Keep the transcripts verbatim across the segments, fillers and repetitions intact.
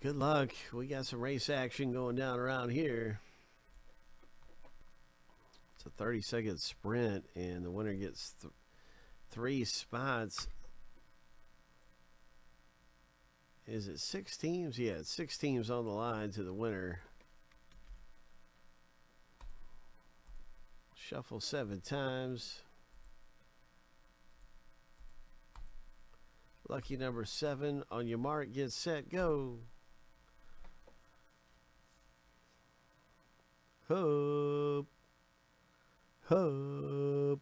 Good luck. We got some race action going down around here. It's a thirty second sprint and the winner gets th three spots. Is it six teams? Yeah, it's six teams on the line to the winner. Shuffle seven times. Lucky number seven. On your mark, get set, go. Hoop. Hoop.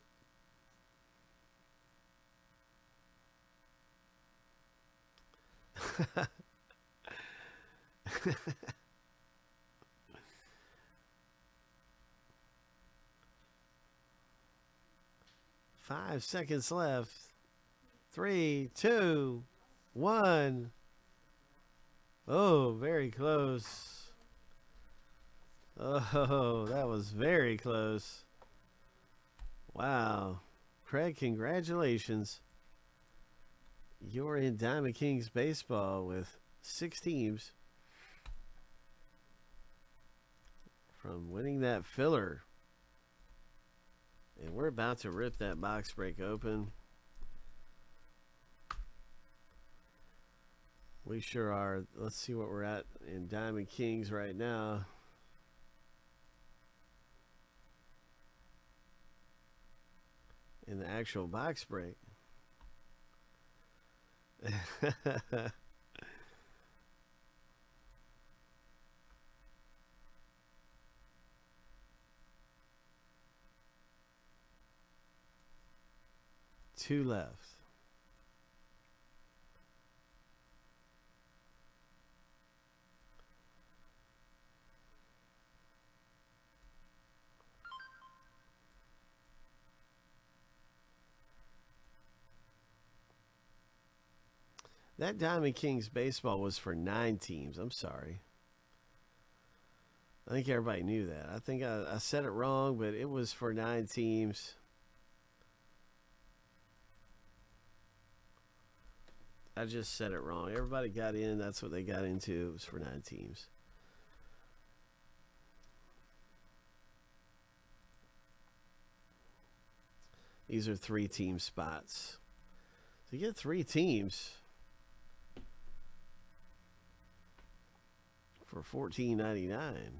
Five seconds left. Three, two, one. Oh, very close. Oh, that was very close. Wow. Craig, congratulations. You're in Diamond Kings baseball with six teams from winning that filler. And we're about to rip that box break open. We sure are. Let's see what we're at in Diamond Kings right now. In the actual box break. Two left. That Diamond Kings baseball was for nine teams. I'm sorry. I think everybody knew that. I think I, I said it wrong, but it was for nine teams. I just said it wrong. Everybody got in. That's what they got into. It was for nine teams. These are three team spots. So you get three teams for fourteen ninety-nine.